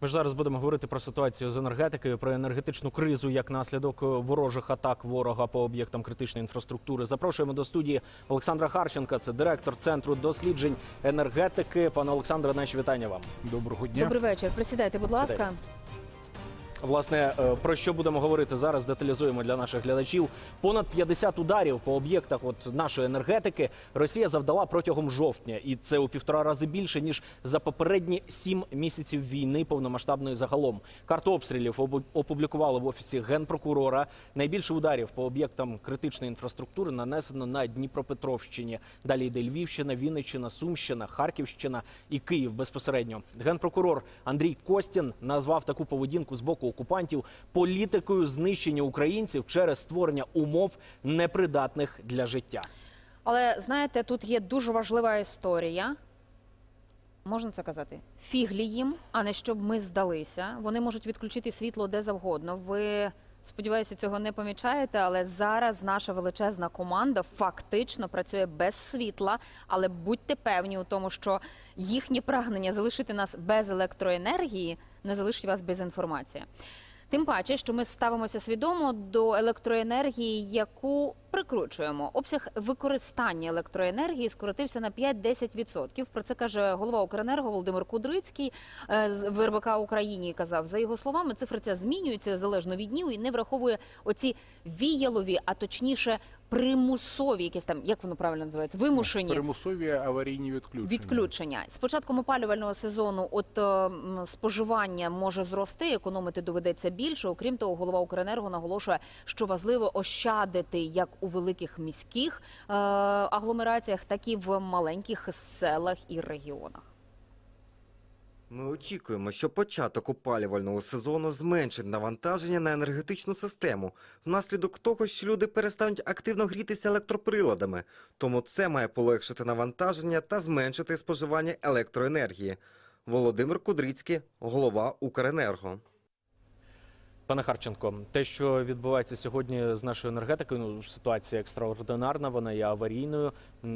Ми ж зараз будемо говорити про ситуацію з енергетикою, про енергетичну кризу як наслідок ворожих атак ворога по об'єктам критичної інфраструктури. Запрошуємо до студії Олександра Харченка, це директор Центру досліджень енергетики. Пане Олександре, наші вітання вам. Доброго дня. Добрий вечір. Присідайте, будь ласка. Власне, про що будемо говорити зараз, деталізуємо для наших глядачів. Понад 50 ударів по об'єктах нашої енергетики Росія завдала протягом жовтня. І це у 1,5 рази більше, ніж за попередні 7 місяців війни повномасштабної загалом. Карту обстрілів опублікували в Офісі Генпрокурора. Найбільше ударів по об'єктам критичної інфраструктури нанесено на Дніпропетровщині. Далі йде Львівщина, Вінниччина, Сумщина, Харківщина і Київ безпосередньо. Генпрокурор Андрій Костін назвав таку поведінку з боку окупантів політикою знищення українців через створення умов, непридатних для життя. Але, знаєте, тут є дуже важлива історія. Можна це казати? Фіглі їм, а не щоб ми здалися. Вони можуть відключити світло де завгодно. Ви, сподіваюся, цього не помічаєте, але зараз наша величезна команда фактично працює без світла. Але будьте певні у тому, що їхнє прагнення залишити нас без електроенергії не залишить вас без інформації. Тим паче, що ми ставимося свідомо до електроенергії, яку прикручуємо. Обсяг використання електроенергії скоротився на 5–10%. Про це каже голова Укренерго Володимир Кудрицький з РБК Україні. Казав, за його словами, цифри ця змінюється залежно від днів і не враховує оці віялові, а точніше примусові, якісь там, як воно правильно називається, вимушені. Примусові аварійні відключення. З початком опалювального сезону споживання може зрости, економити доведеться більше. Окрім того, голова Укренерго наголошує, що важливо ощадити як у великих міських агломераціях, так і в маленьких селах і регіонах. Ми очікуємо, що початок опалювального сезону зменшить навантаження на енергетичну систему внаслідок того, що люди перестануть активно грітися електроприладами. Тому це має полегшити навантаження та зменшити споживання електроенергії. Володимир Кудрицький, голова Укренерго. Пане Харченко, те, що відбувається сьогодні з нашою енергетикою, ситуація екстраординарна, вона є аварійною.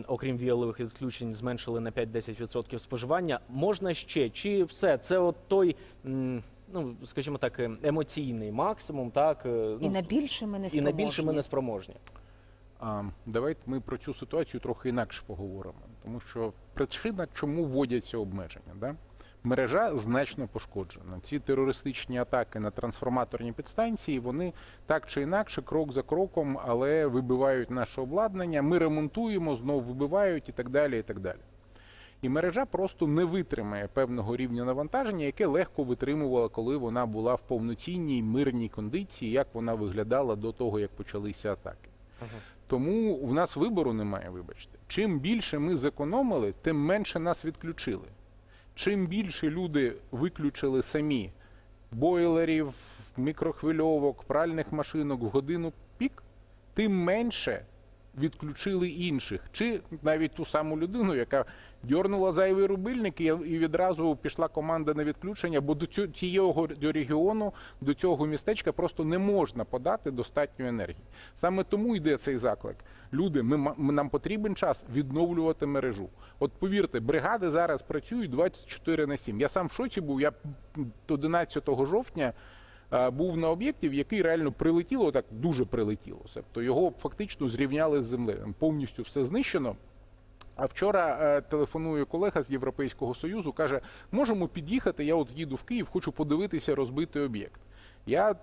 Окрім віялових відключень, зменшили на 5–10% споживання. Можна ще? Чи все? Це от той, ну, скажімо так, емоційний максимум, так? І на більше ми не спроможні. Давайте ми про цю ситуацію трохи інакше поговоримо. Тому що причина, чому вводяться обмеження, да? Мережа значно пошкоджена. Ці терористичні атаки на трансформаторні підстанції, вони так чи інакше, крок за кроком, але вибивають наше обладнання, ми ремонтуємо, знову вибивають і так далі, і так далі. І мережа просто не витримає певного рівня навантаження, яке легко витримувала, коли вона була в повноцінній, мирній кондиції, як вона виглядала до того, як почалися атаки. Тому в нас вибору немає, вибачте. Чим більше ми зекономили, тим менше нас відключили. Чим більше люди виключили самі бойлерів, мікрохвильовок, пральних машинок в годину пік, тим менше відключили інших. Чи навіть ту саму людину, яка дьорнула зайвий рубильник і відразу пішла команда на відключення, бо до цього регіону, до цього містечка просто не можна подати достатньо енергії. Саме тому йде цей заклик. Люди, нам потрібен час відновлювати мережу. От повірте, бригади зараз працюють 24/7. Я сам в шоці був, я 11 жовтня був на об'єкті, в який реально прилетіло, так дуже прилетіло. Тобто його фактично зрівняли з землею, повністю все знищено. А вчора телефонує колега з Європейського Союзу, каже, можемо під'їхати, я от їду в Київ, хочу подивитися розбитий об'єкт. Я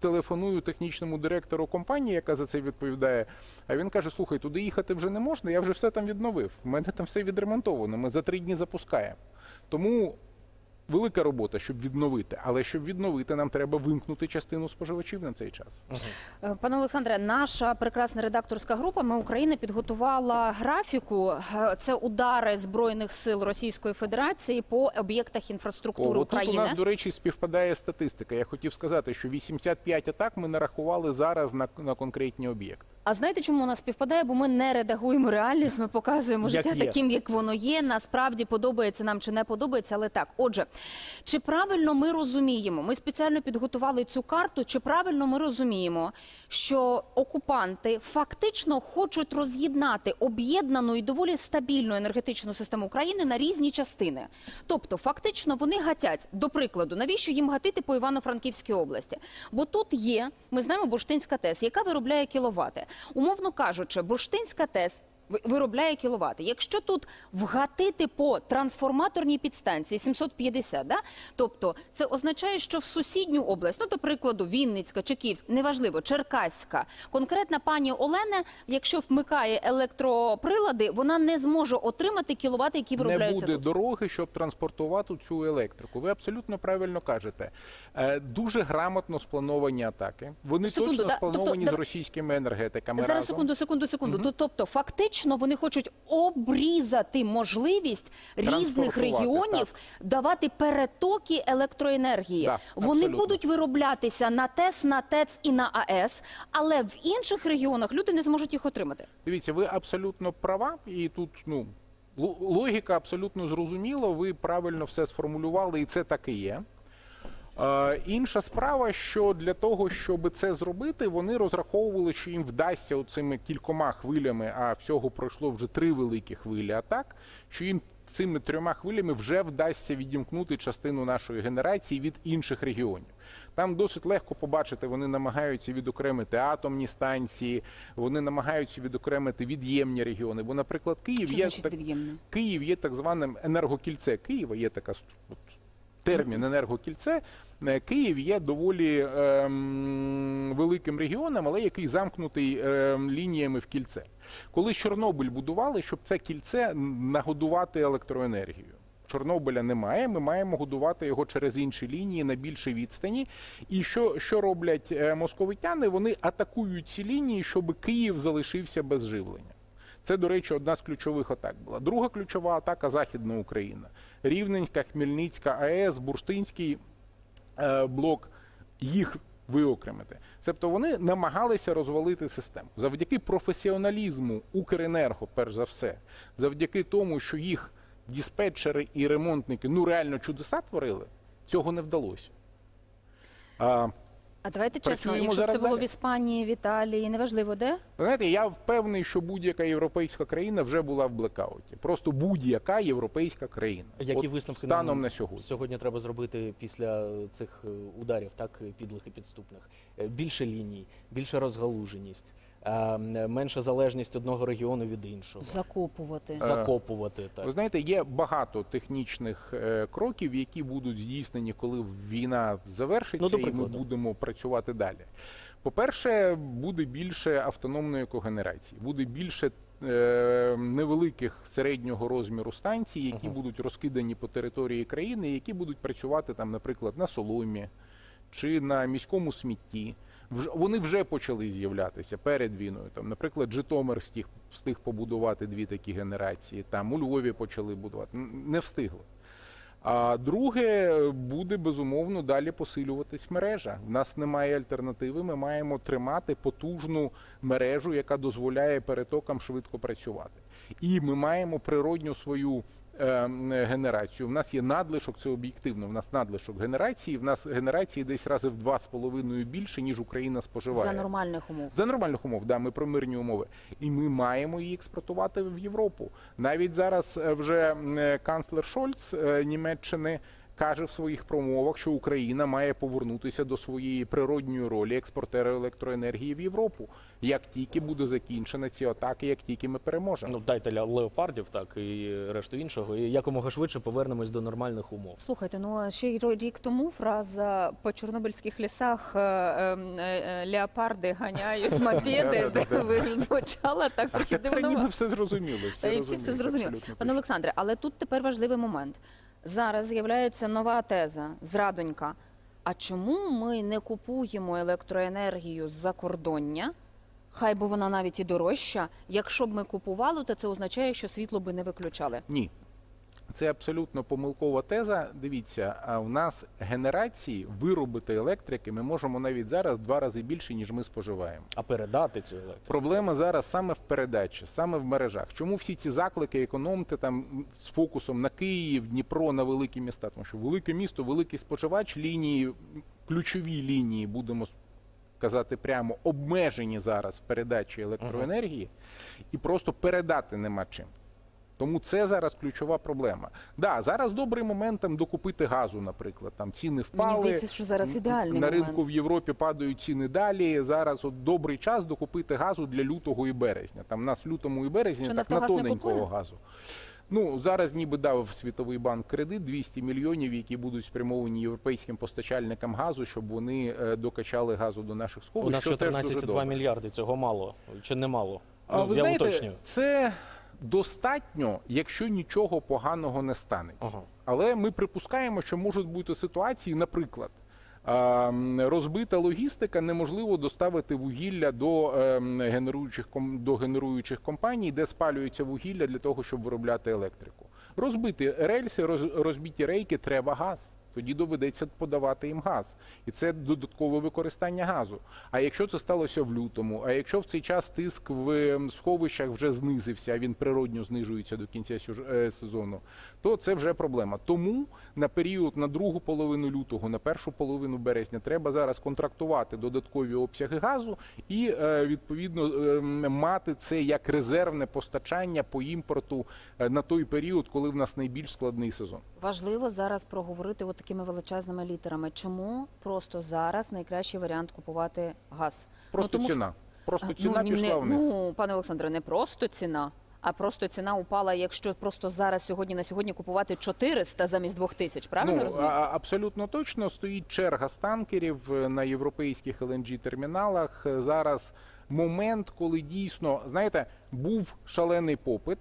телефоную технічному директору компанії, яка за це відповідає, а він каже, слухай, туди їхати вже не можна, я вже все там відновив, в мене там все відремонтовано, ми за 3 дні запускаємо. Тому велика робота, щоб відновити, але щоб відновити, нам треба вимкнути частину споживачів на цей час. Пане Олександре, наша прекрасна редакторська група «Ми Україна» підготувала графіку. Це удари Збройних сил Російської Федерації по об'єктах інфраструктури України. Тут у нас, до речі, співпадає статистика. Я хотів сказати, що 85 атак ми нарахували зараз на конкретні об'єкти. А знаєте, чому у нас співпадає? Бо ми не редагуємо реальність, ми показуємо життя таким, як воно є. Насправді, подобається нам чи не подобається, але так. Отже, Чи правильно ми розуміємо, ми спеціально підготували цю карту, чи правильно ми розуміємо, що окупанти фактично хочуть роз'єднати об'єднану і доволі стабільну енергетичну систему України на різні частини? Тобто, фактично, вони гатять, до прикладу, навіщо їм гатити по Івано-Франківській області? Бо тут є, ми знаємо, Бурштинська ТЕС, яка виробляє кіловати. Умовно кажучи, Бурштинська ТЕС виробляє кіловати. Якщо тут вгатити по трансформаторній підстанції 750, да? Тобто це означає, що в сусідню область, ну, до прикладу, Вінницька, Чеківська, неважливо, Черкаська, конкретна пані Олена, якщо вмикає електроприлади, вона не зможе отримати кіловати, які виробляються тут. Не буде дороги, щоб транспортувати цю електрику. Ви абсолютно правильно кажете. Дуже грамотно сплановані атаки. Вони точно сплановані з російськими енергетиками разом. Зараз, секунду. Тобто, фактично, вони хочуть обрізати можливість різних регіонів давати перетоки електроенергії. Вони будуть вироблятися на ТЕС, на ТЕЦ і на АЕС, але в інших регіонах люди не зможуть їх отримати. Дивіться, ви абсолютно права, і тут, ну, логіка абсолютно зрозуміла, ви правильно все сформулювали, і це так і є. Інша справа, що для того, щоб це зробити, вони розраховували, що їм вдасться оцими кількома хвилями, а всього пройшло вже 3 великі хвилі атак, що їм цими 3 хвилями вже вдасться відімкнути частину нашої генерації від інших регіонів. Там досить легко побачити, вони намагаються відокремити атомні станції, вони намагаються відокремити від'ємні регіони. Бо, наприклад, Київ є так званим енергокільце Києва, є така термін енергокільце. Київ є доволі великим регіоном, але який замкнутий лініями в кільце. Коли Чорнобиль будували, щоб це кільце нагодувати електроенергію. Чорнобиля немає, ми маємо годувати його через інші лінії на більшій відстані. І що роблять московитяни? Вони атакують ці лінії, щоб Київ залишився без живлення. Це, до речі, одна з ключових атак була. Друга ключова атака – Західна Україна. Рівненська, Хмельницька АЕС, Бурштинський блок, їх виокремити. Тобто вони намагалися розвалити систему. Завдяки професіоналізму Укренерго, перш за все, завдяки тому, що їх диспетчери і ремонтники, ну, реально чудеса творили, цього не вдалося. А давайте чесно, якщо це було в Іспанії, в Італії, неважливо де? Знаєте, я впевнений, що будь-яка європейська країна вже була в блекауті. Просто будь-яка європейська країна. Які висновки нам сьогодні треба зробити після цих ударів, так, підлих і підступних? Більше ліній, більше розгалуженість, менша залежність одного регіону від іншого. Закопувати. Закопувати, так. Ви знаєте, є багато технічних кроків, які будуть здійснені, коли війна завершиться, і ми будемо працювати далі. По-перше, буде більше автономної когенерації, буде більше невеликих середнього розміру станцій, які будуть розкидані по території країни, які будуть працювати, там, наприклад, на соломі чи на міському смітті. Вони вже почали з'являтися перед війною. Там, наприклад, Житомир встиг побудувати 2 такі генерації, там у Львові почали будувати, не встигли. А друге, буде, безумовно, далі посилюватись мережа. У нас немає альтернативи, ми маємо тримати потужну мережу, яка дозволяє перетокам швидко працювати. І ми маємо природню свою генерацію. У нас є надлишок, це об'єктивно, у нас надлишок генерації. У нас генерації десь рази в 2,5 більше, ніж Україна споживає. За нормальних умов. За нормальних умов, да, ми про мирні умови. І ми маємо її експортувати в Європу. Навіть зараз вже канцлер Шольц Німеччини каже в своїх промовах, що Україна має повернутися до своєї природньої ролі експортера електроенергії в Європу. Як тільки буде закінчено ці атаки, як тільки ми переможемо. Ну, дайте леопардів, так, і решту іншого, і якомога швидше повернемось до нормальних умов. Слухайте, ну, ще й рік тому фраза «по чорнобильських лісах леопарди ганяють мопеди» звучала так трохи дивно. Та ніби все зрозуміли. І всі все зрозуміли. Пане Олександре, але тут тепер важливий момент. Зараз з'являється нова теза, зрадонька. А чому ми не купуємо електроенергію з-за кордоння? Хай би вона навіть і дорожча. Якщо б ми купували, то це означає, що світло би не виключали. Ні. Це абсолютно помилкова теза. Дивіться, у нас генерації виробити електрики ми можемо навіть зараз 2 рази більше, ніж ми споживаємо. А передати цю електрику? Проблема зараз саме в передачі, саме в мережах. Чому всі ці заклики економити там з фокусом на Київ, Дніпро, на великі міста? Тому що велике місто, великий споживач, лінії, ключові лінії, будемо казати прямо, обмежені зараз в передачі електроенергії, і просто передати нема чим. Тому це зараз ключова проблема. Да, зараз добрий момент там докупити газу, наприклад. Там ціни впали. Мені здається, що зараз ідеальний момент. На ринку в Європі падають ціни далі. Зараз от добрий час докупити газу для лютого і березня. Там нас в лютому і березні так на тоненького газу. Ну, зараз ніби дав Світовий банк кредит 200 мільйонів, які будуть спрямовані європейським постачальникам газу, щоб вони докачали газу до наших сховищ. У нас 14,2 мільярди, цього мало чи немало? Ну, я уточнюю. Це достатньо, якщо нічого поганого не станеться. Але ми припускаємо, що можуть бути ситуації, наприклад, розбита логістика, неможливо доставити вугілля до генеруючих компаній, де спалюється вугілля для того, щоб виробляти електрику. Розбиті рельси, розбиті рейки, треба газ. Тоді доведеться подавати їм газ. І це додаткове використання газу. А якщо це сталося в лютому, а якщо в цей час тиск в сховищах вже знизився, а він природньо знижується до кінця сезону, то це вже проблема. Тому на період, на другу половину лютого, на першу половину березня треба зараз контрактувати додаткові обсяги газу і, відповідно, мати це як резервне постачання по імпорту на той період, коли в нас найбільш складний сезон. Важливо зараз проговорити от такими величезними літерами. Чому просто зараз найкращий варіант купувати газ? Просто ціна. Просто ціна пішла вниз. Ну, пане Олександре, не просто ціна, а просто ціна упала, якщо просто зараз, сьогодні на сьогодні, купувати 400 замість 2000, правильно розумієте? Абсолютно точно. Стоїть черга з танкерів на європейських LNG-терміналах. Зараз момент, коли дійсно, знаєте, був шалений попит,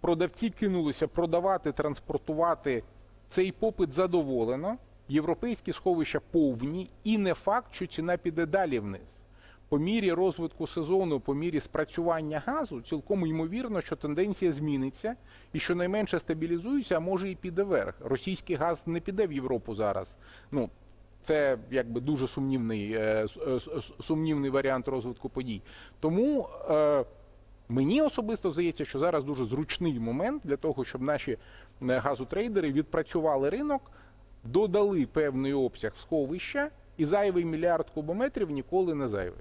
продавці кинулися продавати, транспортувати. Цей попит задоволено, європейські сховища повні, і не факт, що ціна піде далі вниз. По мірі розвитку сезону, по мірі спрацювання газу, цілком ймовірно, що тенденція зміниться і щонайменше стабілізується, а може і піде вверх. Російський газ не піде в Європу зараз. Ну, це якби дуже сумнівний варіант розвитку подій. Тому мені особисто здається, що зараз дуже зручний момент для того, щоб наші газотрейдери відпрацювали ринок, додали певний обсяг сховища, і зайвий мільярд кубометрів ніколи не зайвий.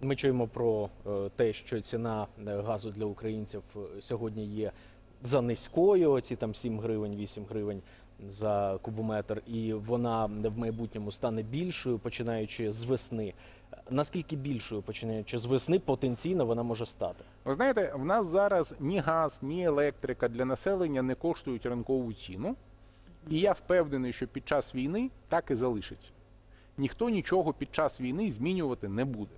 Ми чуємо про те, що ціна газу для українців сьогодні є за низькою, оці там 7 гривень, 8 гривень за кубометр, і вона в майбутньому стане більшою, починаючи з весни. Наскільки більшою, починаючи з весни, потенційно вона може стати? Ви знаєте, в нас зараз ні газ, ні електрика для населення не коштують ринкову ціну. І я впевнений, що під час війни так і залишиться. Ніхто нічого під час війни змінювати не буде.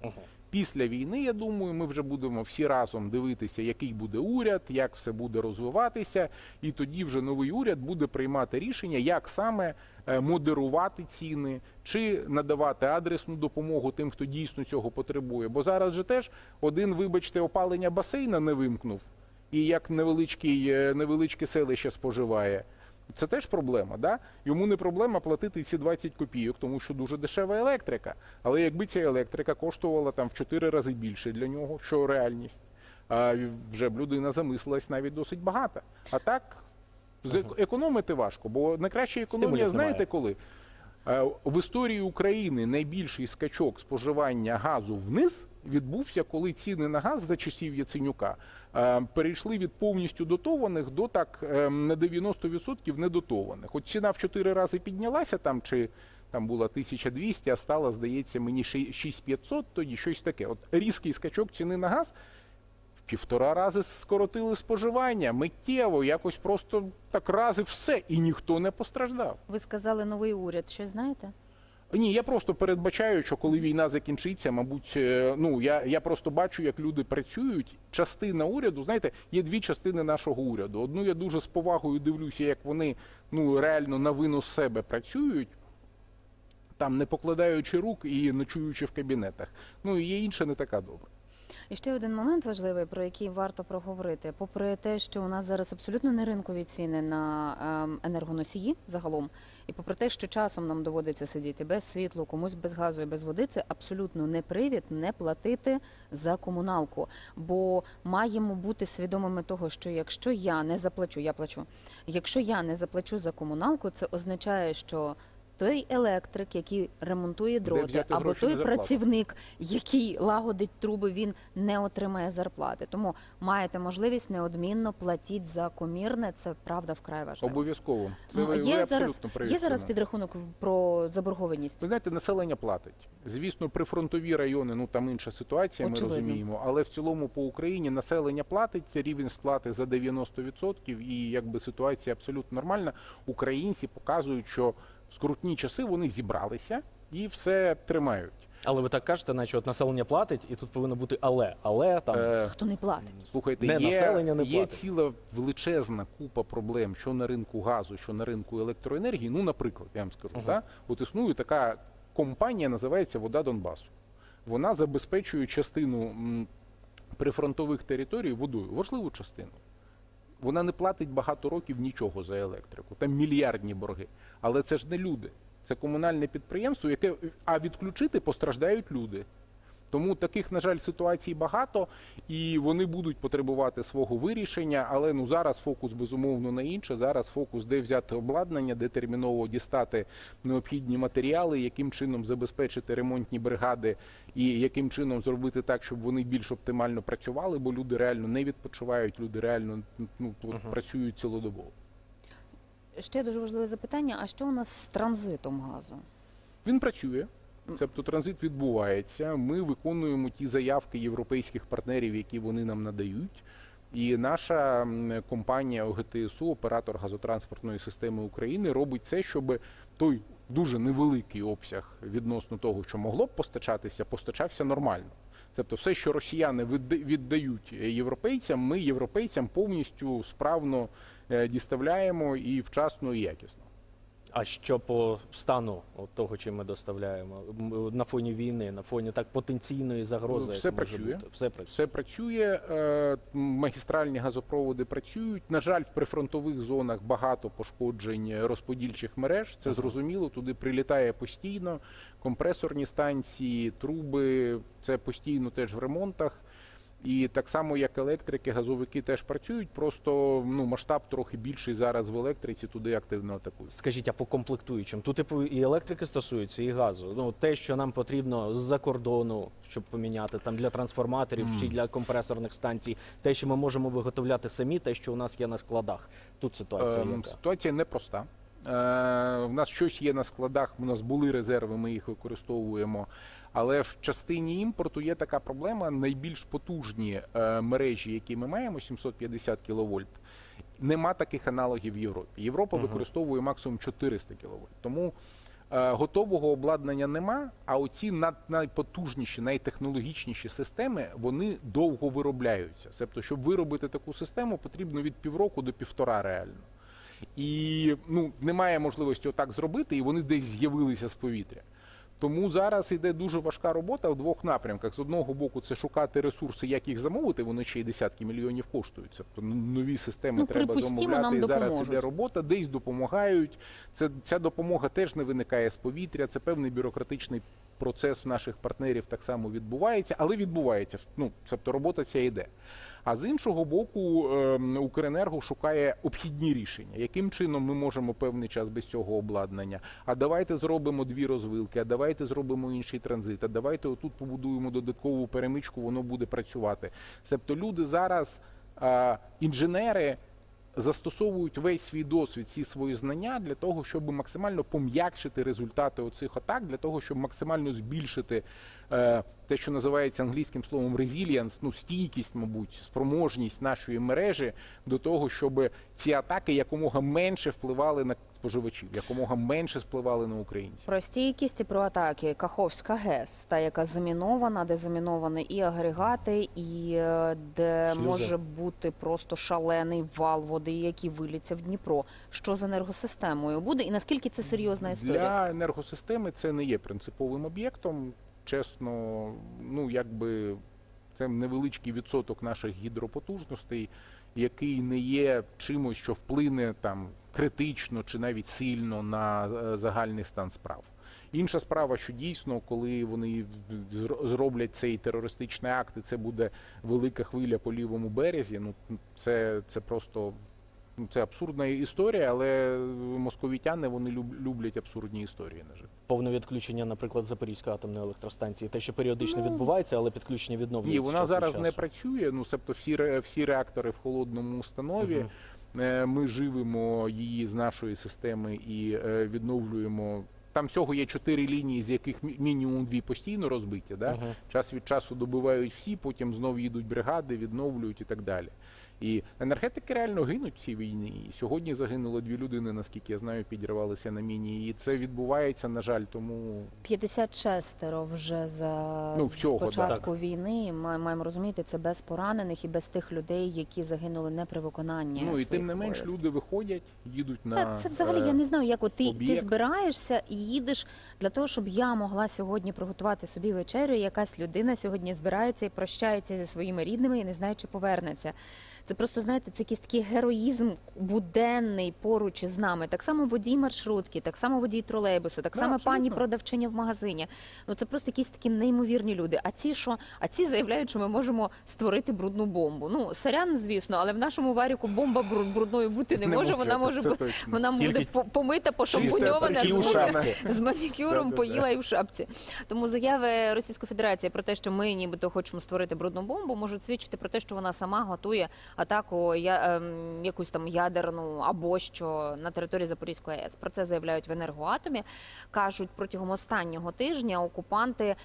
Після війни, я думаю, ми вже будемо всі разом дивитися, який буде уряд, як все буде розвиватися. І тоді вже новий уряд буде приймати рішення, як саме модерувати ціни, чи надавати адресну допомогу тим, хто дійсно цього потребує. Бо зараз же теж один, вибачте, опалення басейна не вимкнув, і як невеличке селище споживає. Це теж проблема, да? Йому не проблема платити ці 20 копійок, тому що дуже дешева електрика. Але якби ця електрика коштувала там в 4 рази більше для нього, що реальність, вже б людина замислилась навіть досить багато. А так, економити важко, бо найкраща економія, знаєте коли? В історії України найбільший скачок споживання газу вниз відбувся, коли ціни на газ за часів Яценюка перейшли від повністю дотованих до так на 90% недотованих. От ціна в 4 рази піднялася, там чи там була 1200, а стала, здається, мені 6500, тоді щось таке. От різкий скачок ціни на газ. 1,5 рази скоротили споживання, миттєво, якось просто так рази все, і ніхто не постраждав. Ви сказали новий уряд, щось знаєте? Ні, я просто передбачаю, що коли війна закінчиться, мабуть, ну, я просто бачу, як люди працюють. Частина уряду, знаєте, є 2 частини нашого уряду. Одну я дуже з повагою дивлюся, як вони, ну, реально на винос себе працюють, там не покладаючи рук і ночуючи в кабінетах. Ну, і є інша не така добра. І ще один момент важливий, про який варто проговорити. Попри те, що у нас зараз абсолютно не ринкові ціни на енергоносії загалом, і попри те, що часом нам доводиться сидіти без світла, комусь без газу і без води, це абсолютно не привід не платити за комуналку. Бо маємо бути свідомими того, що якщо я не заплачу, я плачу, якщо я не заплачу за комуналку, це означає, що той електрик, який ремонтує дроти, або той працівник, який лагодить труби, він не отримає зарплати. Тому маєте можливість неодмінно платити за комірне, це правда вкрай важливо. Обов'язково. Є зараз підрахунок про заборгованість? Ви знаєте, населення платить. Звісно, прифронтові райони, ну там інша ситуація, ми розуміємо, але в цілому по Україні населення платить, рівень сплати за 90% і якби ситуація абсолютно нормальна. Українці показують, що в скрутні часи вони зібралися і все тримають. Але ви так кажете, наче от населення платить, і тут повинно бути але там... Хто не платить? Слухайте, є ціла величезна купа проблем, що на ринку газу, що на ринку електроенергії. Ну, наприклад, я вам скажу, от існує така компанія, називається «Вода Донбасу». Вона забезпечує частину прифронтових територій водою, важливу частину. Вона не платить багато років нічого за електрику, там мільярдні борги. Але це ж не люди, це комунальне підприємство, яке, а відключити постраждають люди. Тому таких, на жаль, ситуацій багато, і вони будуть потребувати свого вирішення, але ну, зараз фокус, безумовно, на інше. Зараз фокус, де взяти обладнання, де терміново дістати необхідні матеріали, яким чином забезпечити ремонтні бригади і яким чином зробити так, щоб вони більш оптимально працювали, бо люди реально не відпочивають, люди реально працюють цілодобово. Ще дуже важливе запитання, а що у нас з транзитом газу? Він працює. Тобто транзит відбувається, ми виконуємо ті заявки європейських партнерів, які вони нам надають. І наша компанія ОГТСУ, оператор газотранспортної системи України, робить це, щоб той дуже невеликий обсяг відносно того, що могло б постачатися, постачався нормально. Тобто все, що росіяни віддають європейцям, ми європейцям повністю справно діставляємо і вчасно, і якісно. А що по стану того, чим ми доставляємо, на фоні війни, на фоні так потенційної загрози? Все працює. Все працює, магістральні газопроводи працюють. На жаль, в прифронтових зонах багато пошкоджень розподільчих мереж. Це зрозуміло, туди прилітає постійно. Компресорні станції, труби, це постійно теж в ремонтах. І так само, як електрики, газовики теж працюють, просто масштаб трохи більший зараз в електриці, туди активно атакують. Скажіть, а по комплектуючим? Тут і електрики стосуються, і газу. Те, що нам потрібно з-за кордону, щоб поміняти для трансформаторів чи для компресорних станцій, те, що ми можемо виготовляти самі, те, що у нас є на складах. Тут ситуація яка? Ситуація непроста. У нас щось є на складах, у нас були резерви, ми їх використовуємо. Але в частині імпорту є така проблема, найбільш потужні мережі, які ми маємо, 750 кВт, нема таких аналогів в Європі. Європа використовує максимум 400 кВт. Тому готового обладнання нема, а оці найпотужніші, найтехнологічніші системи, вони довго виробляються. Тобто, щоб виробити таку систему, потрібно від півроку до півтора реально. І немає можливості отак зробити, і вони десь з'явилися з повітря. Тому зараз йде дуже важка робота в двох напрямках. З одного боку, це шукати ресурси, як їх замовити, вони ще й десятки мільйонів коштують. Нові системи треба замовляти, і зараз йде робота, десь допомагають. Ця допомога теж не виникає з повітря, це певний бюрократичний процес в наших партнерів так само відбувається, але відбувається, тобто робота ця йде. А з іншого боку, Укренерго шукає обхідні рішення, яким чином ми можемо певний час без цього обладнання. А давайте зробимо дві розвилки, а давайте зробимо інший транзит, а давайте отут побудуємо додаткову перемичку, воно буде працювати. Тобто люди зараз, інженери, застосовують весь свій досвід, всі свої знання для того, щоб максимально пом'якшити результати оцих атак, для того, щоб максимально збільшити те, що називається англійським словом resilience, стійкість, мабуть, спроможність нашої мережі до того, щоб ці атаки якомога менше впливали на споживачів, якомога менше впливали на українців. Про стійкість і про атаки. Каховська ГЕС, та яка замінована, де заміновані і агрегати, і де може бути просто шалений вал води, який виліться в Дніпро. Що з енергосистемою буде і наскільки це серйозна історія? Для енергосистеми це не є принциповим об'єктом. Чесно, якби... Це невеличкий відсоток наших гідропотужностей, який не є чимось, що вплине там критично чи навіть сильно на загальний стан справ. Інша справа, що дійсно, коли вони зроблять цей терористичний акт, і це буде велика хвиля по лівому березі, ну, це просто... Це абсурдна історія, але московітяни, вони люблять абсурдні історії. Повне відключення, наприклад, Запорізької атомної електростанції, те, що періодично відбувається, але підключення відновлюється. Ні, вона зараз не працює, ну, себто всі реактори в холодному установі. Ми живимо її з нашої системи і відновлюємо. Там всього є 4 лінії, з яких мінімум 2 постійно розбиті. Да? Час від часу добивають всі, потім знов їдуть бригади, відновлюють і так далі. І енергетики реально гинуть в цій війні. І сьогодні загинуло 2 людини, наскільки я знаю, підірвалися на міні. І це відбувається, на жаль, тому... 56-ро вже з початку війни. Маємо розуміти, це без поранених і без тих людей, які загинули не при виконанні. Ну і тим не менш, люди виходять, їдуть на об'єкт. Це взагалі, я не знаю, як от ти збираєшся і їдеш для того, щоб я могла сьогодні приготувати собі вечерю, і якась людина сьогодні збирається і прощається зі своїми рідними і не знає, чи повернеться. Це просто, знаєте, це якийсь такий героїзм буденний поруч із нами. Так само водій маршрутки, так само водій тролейбуса, так само пані продавчиня в магазині. Ну це просто якісь такі неймовірні люди. А ці заявляють, що ми можемо створити брудну бомбу. Ну, сорян, звісно, але в нашому варіку бомба брудною бути не може. Вона буде помита, пошампуньована, з манікюром, поїла і в шапці. Тому заяви Російської Федерації про те, що ми нібито хочемо створити брудну бомбу, можуть свідчити про те, що вона сама готує атаку якусь там ядерну або що на території Запорізької АЕС. Про це заявляють в Енергоатомі. Кажуть, протягом останнього тижня окупанти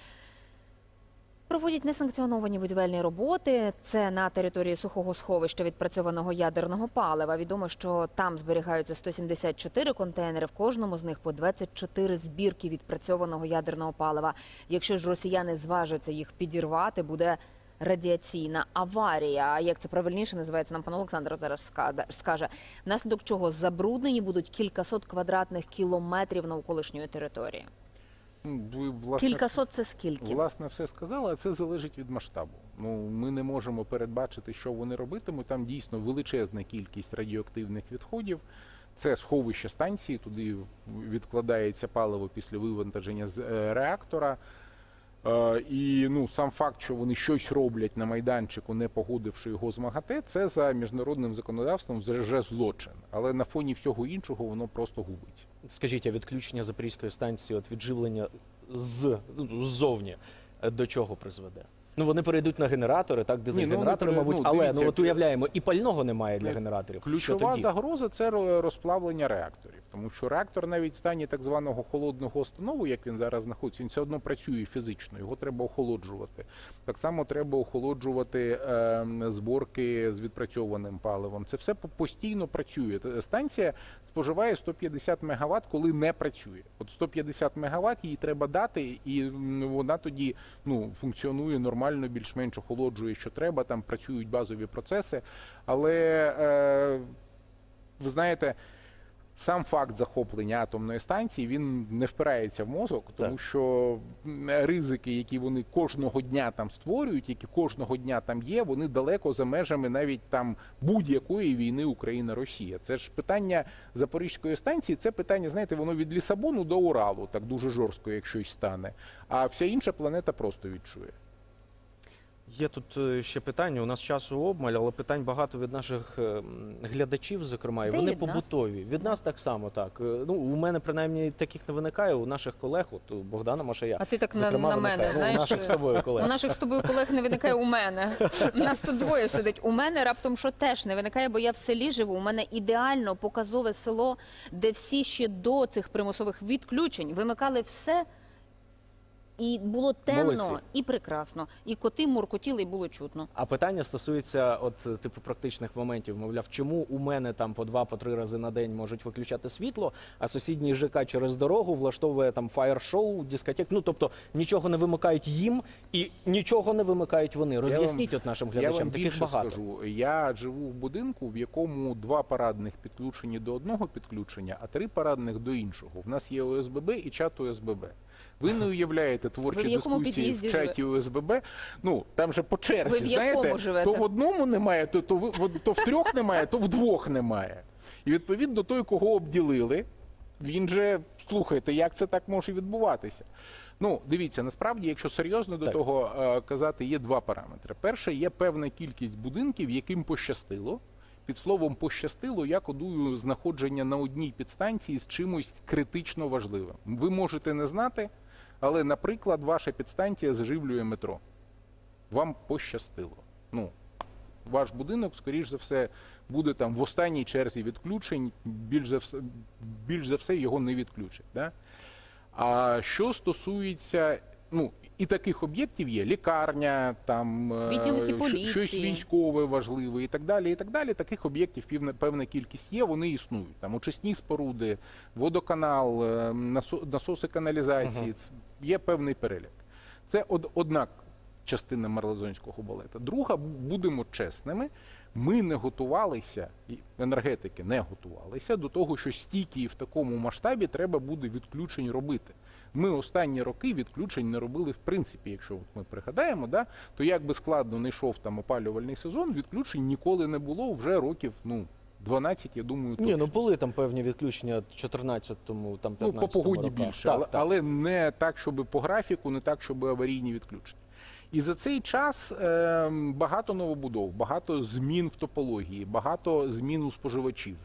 проводять несанкціоновані будівельні роботи. Це на території сухого сховища відпрацьованого ядерного палива. Відомо, що там зберігаються 174 контейнери, в кожному з них по 24 збірки відпрацьованого ядерного палива. Якщо ж росіяни зважаться їх підірвати, буде... радіаційна аварія, а як це правильніше називається, нам пан Олександр зараз скаже, внаслідок чого забруднені будуть кількасот квадратних кілометрів навколишньої території. Кількасот – це скільки? Власне, все сказали, а це залежить від масштабу. Ну, ми не можемо передбачити, що вони робитимуть. Там дійсно величезна кількість радіоактивних відходів. Це сховище станції, туди відкладається паливо після вивантаження з реактора. І ну, сам факт, що вони щось роблять на майданчику, не погодивши його з МАГАТЕ, це за міжнародним законодавством вже злочин. Але на фоні всього іншого воно просто губиться. Скажіть, а відключення Запорізької станції від живлення ззовні до чого призведе? Ну, вони перейдуть на генератори, так, дизель-генератори, мабуть, але ну, от уявляємо, і пального немає для генераторів. Ключова загроза – це розплавлення реакторів, тому що реактор навіть в стані так званого холодного установу, як він зараз знаходиться, він все одно працює фізично, його треба охолоджувати. Так само треба охолоджувати зборки з відпрацьованим паливом. Це все постійно працює. Станція споживає 150 МВт, коли не працює. От 150 МВт їй треба дати, і вона тоді ну, функціонує нормально. Більш-менш охолоджує, що треба, там працюють базові процеси. Але, ви знаєте, сам факт захоплення атомної станції, він не впирається в мозок, тому що ризики, які вони кожного дня там створюють, які кожного дня там є, вони далеко за межами навіть там будь-якої війни Україна-Росія. Це ж питання Запорізької станції, це питання, знаєте, воно від Лісабону до Уралу, так дуже жорстко, як щось стане. А вся інша планета просто відчує. Є тут ще питання, у нас часу обмаль, але питань багато від наших глядачів, зокрема, і вони побутові. Від нас так само, так. Ну, у мене, принаймні, таких не виникає, у наших колег, от у Богдана Машая. А ти так на мене, знаєш? У наших з тобою колег не виникає, у мене. У нас тут двоє сидить. У мене раптом що теж не виникає, бо я в селі живу. У мене ідеально показове село, де всі ще до цих примусових відключень вимикали все, і було темно, і прекрасно, і коти муркотіли, і було чутно. А питання стосується от типу практичних моментів, мовляв, чому у мене там по 2-3 рази на день можуть виключати світло, а сусідній ЖК через дорогу влаштовує там фаєр-шоу, дискотек, ну тобто нічого не вимикають їм і нічого не вимикають вони. Роз'ясніть от нашим глядачам, таких багато. Я вам більше скажу, я живу в будинку, в якому 2 парадних підключені до одного підключення, а 3 парадних до іншого. В нас є ОСББ і чат ОСББ. Ви не уявляєте, проводити творчі дискусії в чаті ОСББ, ну, там же по черзі, знаєте, то в одному немає, то в трьох немає, то в двох немає. І відповідно той, кого обділили, він же, слухайте, як це так може відбуватися? Ну, дивіться, насправді, якщо серйозно до того казати, є два параметри. Перше, є певна кількість будинків, яким пощастило. Під словом «пощастило» я кодую знаходження на одній підстанції з чимось критично важливим. Ви можете не знати, але, наприклад, ваша підстанція заживлює метро. Вам пощастило. Ну, ваш будинок, скоріш за все, буде там в останній черзі відключень, більш за все його не відключать. Да? А що стосується... Ну, і таких об'єктів є лікарня, там, щось військове важливе і так далі, таких об'єктів певна кількість є, вони існують. Там очисні споруди, водоканал, насоси каналізації, є певний перелік. Це одна частина марлезонського балета. Друга, будемо чесними, ми не готувалися, енергетики не готувалися до того, що стільки і в такому масштабі треба буде відключень робити. Ми останні роки відключень не робили в принципі, якщо ми пригадаємо, да, то як би складно не йшов там опалювальний сезон, відключень ніколи не було вже років, ну, 12, я думаю, точно. Ні, ну були там певні відключення в 14-му, там 15-му роках. Ну, по погоді більше, але не так, щоб по графіку, не так, щоб аварійні відключення. І за цей час багато новобудов, багато змін в топології, багато змін у споживачів.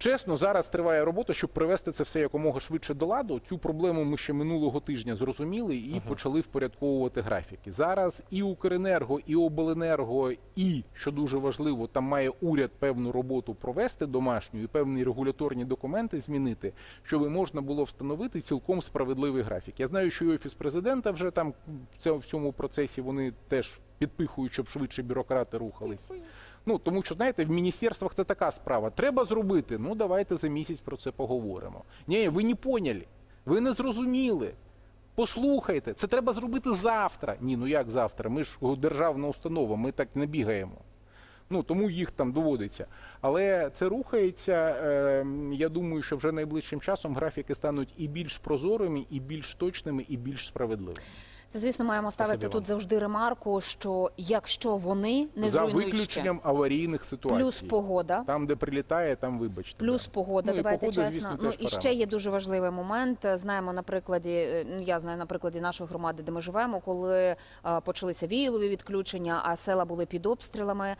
Чесно, зараз триває робота, щоб привести це все якомога швидше до ладу. Цю проблему ми ще минулого тижня зрозуміли і почали впорядковувати графіки. Зараз і Укренерго, і Обленерго, і, що дуже важливо, там має уряд певну роботу провести домашню і певні регуляторні документи змінити, щоб можна було встановити цілком справедливий графік. Я знаю, що і Офіс Президента вже там в цьому процесі вони теж підпихують, щоб швидше бюрократи рухались. Ну, тому що, знаєте, в міністерствах це така справа. Треба зробити, ну, давайте за місяць про це поговоримо. Ні, ви не поняли, ви не зрозуміли, послухайте, це треба зробити завтра. Ні, ну як завтра, ми ж державна установа, ми так не бігаємо. Ну, тому їх там доводиться. Але це рухається, я думаю, що вже найближчим часом графіки стануть і більш прозорими, і більш точними, і більш справедливими. Це, звісно, маємо ставити тут завжди ремарку, що якщо вони не зруйнують ще. За виключенням аварійних ситуацій. Плюс погода. Там, де прилітає, там, вибачте. Плюс погода, давайте чесно. Ну, і ще є дуже важливий момент. Знаємо на прикладі, я знаю на прикладі нашої громади, де ми живемо, коли почалися віялові відключення, а села були під обстрілами.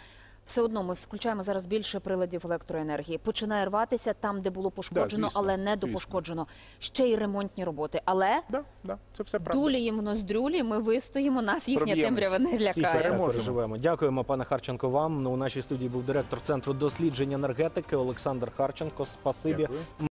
Все одно ми включаємо зараз більше приладів електроенергії. Починає рватися там, де було пошкоджено, да, звісно, але не допошкоджено. Ще й ремонтні роботи. Але да, це все дулі їм в ноздрюлі, ми вистоїмо, нас їхня темрява не лякає. Дякуємо, пане Харченко, вам. У нашій студії був директор Центру досліджень енергетики Олександр Харченко. Спасибі. Дякую.